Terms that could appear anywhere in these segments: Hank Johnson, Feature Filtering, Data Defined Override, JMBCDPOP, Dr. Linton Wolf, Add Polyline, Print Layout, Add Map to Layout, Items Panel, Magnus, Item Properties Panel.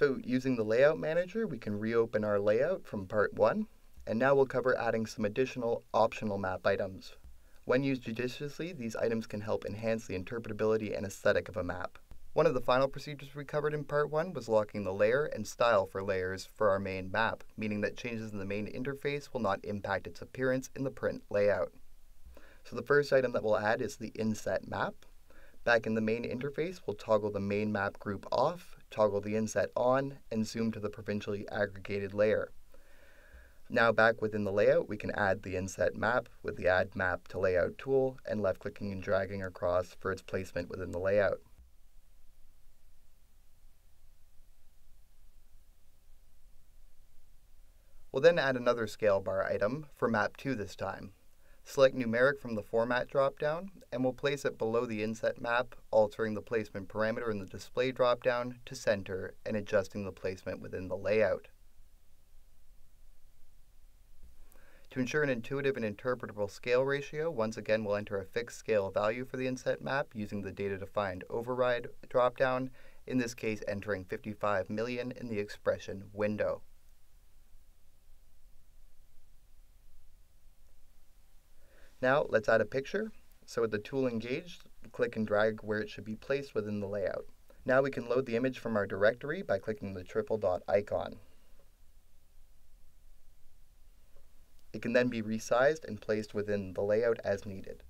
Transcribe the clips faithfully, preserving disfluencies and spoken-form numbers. So using the Layout Manager, we can reopen our layout from part one, and now we'll cover adding some additional optional map items. When used judiciously, these items can help enhance the interpretability and aesthetic of a map. One of the final procedures we covered in part one was locking the layer and style for layers for our main map, meaning that changes in the main interface will not impact its appearance in the print layout. So the first item that we'll add is the inset map. Back in the main interface, we'll toggle the main map group off, toggle the inset on, and zoom to the provincially aggregated layer. Now back within the layout, we can add the inset map with the Add Map to Layout tool and left clicking and dragging across for its placement within the layout. We'll then add another scale bar item for map two this time. Select numeric from the format dropdown, and we'll place it below the inset map, altering the placement parameter in the display dropdown to center and adjusting the placement within the layout. To ensure an intuitive and interpretable scale ratio, once again we'll enter a fixed scale value for the inset map using the Data Defined Override dropdown, in this case entering fifty-five million in the expression window. Now let's add a picture. So with the tool engaged, click and drag where it should be placed within the layout. Now we can load the image from our directory by clicking the triple dot icon. It can then be resized and placed within the layout as needed.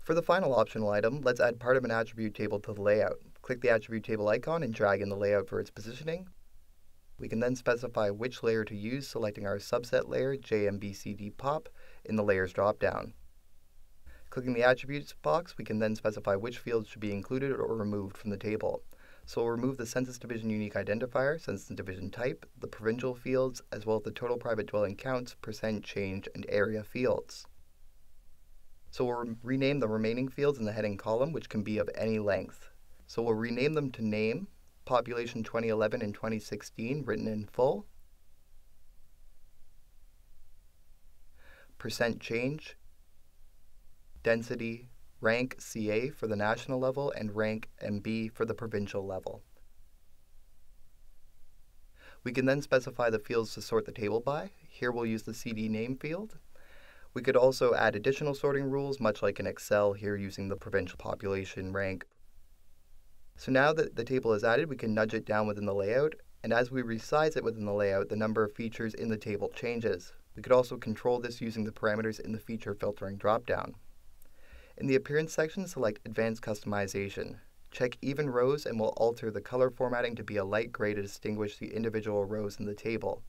For the final optional item, let's add part of an attribute table to the layout. Click the attribute table icon and drag in the layout for its positioning. We can then specify which layer to use, selecting our subset layer, J M B C D P O P, in the Layers dropdown. Clicking the Attributes box, we can then specify which fields should be included or removed from the table. So we'll remove the Census Division Unique Identifier, Census Division Type, the Provincial fields, as well as the Total Private Dwelling Counts, Percent Change, and Area fields. So we'll re rename the remaining fields in the heading column, which can be of any length. So we'll rename them to Name, Population twenty eleven and twenty sixteen, written in full, percent change, density, rank C A for the national level, and rank M B for the provincial level. We can then specify the fields to sort the table by. Here we'll use the C D name field. We could also add additional sorting rules, much like in Excel, here using the provincial population rank. So now that the table is added, we can nudge it down within the layout, and as we resize it within the layout, the number of features in the table changes. We could also control this using the parameters in the Feature Filtering dropdown. In the Appearance section, select Advanced Customization. Check Even Rows, and we'll alter the color formatting to be a light gray to distinguish the individual rows in the table.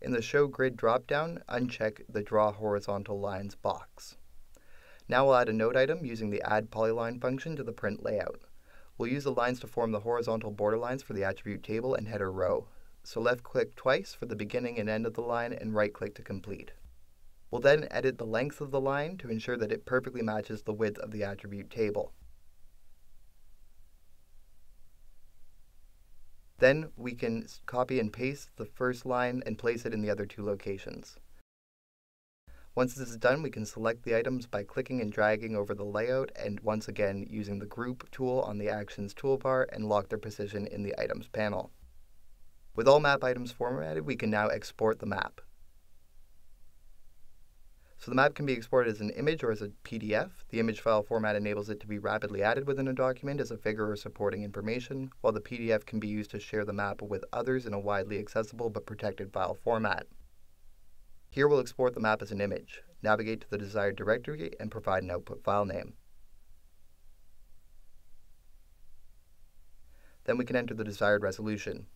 In the Show Grid dropdown, uncheck the Draw Horizontal Lines box. Now we'll add a node item using the Add Polyline function to the print layout. We'll use the lines to form the horizontal borderlines for the attribute table and header row. So left click twice for the beginning and end of the line and right click to complete. We'll then edit the length of the line to ensure that it perfectly matches the width of the attribute table. Then we can copy and paste the first line and place it in the other two locations. Once this is done, we can select the items by clicking and dragging over the layout and once again using the Group tool on the Actions toolbar and lock their position in the Items panel. With all map items formatted, we can now export the map. So the map can be exported as an image or as a P D F. The image file format enables it to be rapidly added within a document as a figure or supporting information, while the P D F can be used to share the map with others in a widely accessible but protected file format. Here we'll export the map as an image, navigate to the desired directory, and provide an output file name. Then we can enter the desired resolution.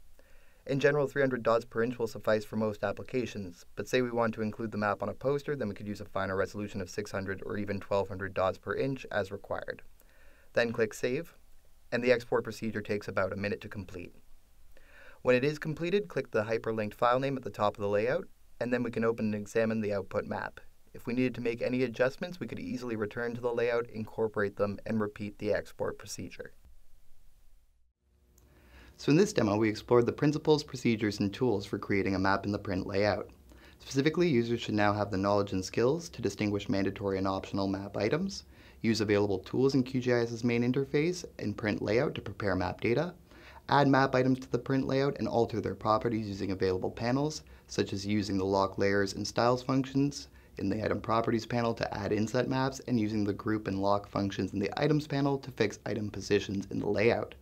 In general, three hundred dots per inch will suffice for most applications, but say we want to include the map on a poster, then we could use a finer resolution of six hundred or even twelve hundred dots per inch as required. Then click Save, and the export procedure takes about a minute to complete. When it is completed, click the hyperlinked file name at the top of the layout, and then we can open and examine the output map. If we needed to make any adjustments, we could easily return to the layout, incorporate them, and repeat the export procedure. So in this demo, we explored the principles, procedures, and tools for creating a map in the print layout. Specifically, users should now have the knowledge and skills to distinguish mandatory and optional map items, use available tools in QGIS's main interface and print layout to prepare map data, add map items to the print layout and alter their properties using available panels, such as using the lock layers and styles functions in the item properties panel to add inset maps and using the group and lock functions in the items panel to fix item positions in the layout.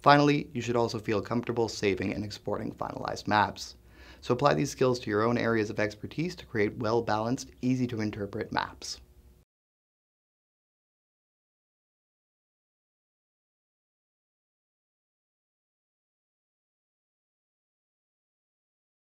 Finally, you should also feel comfortable saving and exporting finalized maps. So apply these skills to your own areas of expertise to create well-balanced, easy-to-interpret maps.